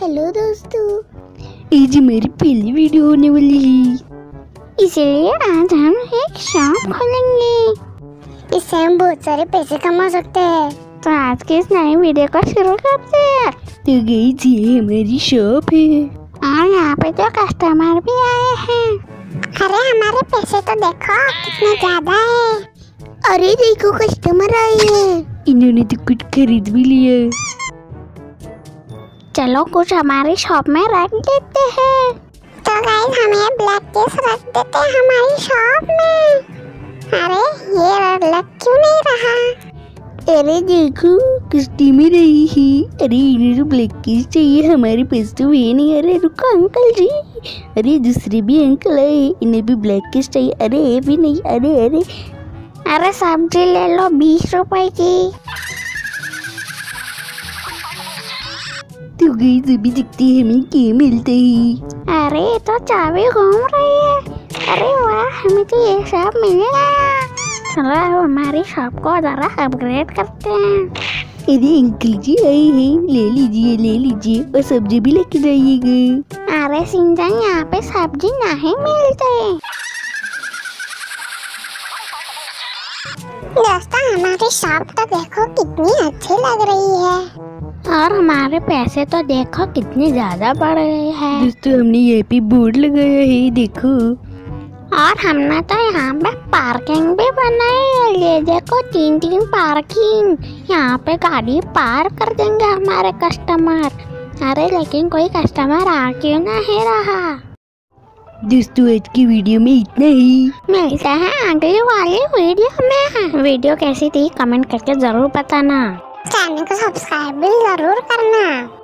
Hello दोस्तों, ये मेरी पहली वीडियो होने वाली है, इसीलिए आज हम एक शॉप खोलेंगे। इससे हम बहुत सारे पैसे कमा सकते हैं। तो आज के इस नए वीडियो को शुरू करते हैं। तो गाइस, ये हमारी शॉप है और यहाँ पे तो कस्टमर भी आए हैं। अरे हमारे पैसे तो देखो कितने ज्यादा है। अरे देखो कस्टमर आए हैं, इन्होंने तो कुछ खरीद भी लिया। चलो कुछ हमारे शॉप में रख देते हैं। तो गाइस, हमें ब्लैक केस रख देते हैं हमारी शॉप में। अरे ये लग क्यों नहीं रहा? अरे देखो किस्ती में रही है। अरे इन्हें तो ब्लैक केस चाहिए, हमारे पास तो ये नहीं। अरे रुको अंकल जी, अरे दूसरे भी अंकल है, इन्हें भी ब्लैक केस चाहिए। अरे ये भी नहीं। अरे अरे अरे सब्जी ले लो 20 रुपए की। तो गाइस, अभी देखते हैं हमें क्या मिलता है। अरे तो चाबी घूम रही है। अरे वाह, हमें तो ये सब मिलेगा। चलो हमारी शॉप को जरा अपग्रेड करते हैं। अरे अंकल जी आई है, ले लीजिए और सब्जी भी लेके जाइएगा। अरे सिंजा, यहाँ पे सब्जी नहीं मिलते। दोस्तों, हमारी शॉप तो देखो कितनी अच्छी लग रही है और हमारे पैसे तो देखो कितने ज्यादा बढ़ गए हैं। दोस्तों, हमने ये भी बोर्ड लगाया है देखो। और हमने तो यहाँ पे पार्किंग भी बनाई है। ये देखो 3-3 पार्किंग। यहाँ पे गाड़ी पार्क कर देंगे हमारे कस्टमर। अरे लेकिन कोई कस्टमर आ क्यों नहीं रहा? दोस्तों, आज की वीडियो में इतना ही। मिलते हैं अगली वाली वीडियो में। वीडियो कैसी थी कमेंट करके जरूर बताना। चैनल को सब्सक्राइब भी जरूर करना।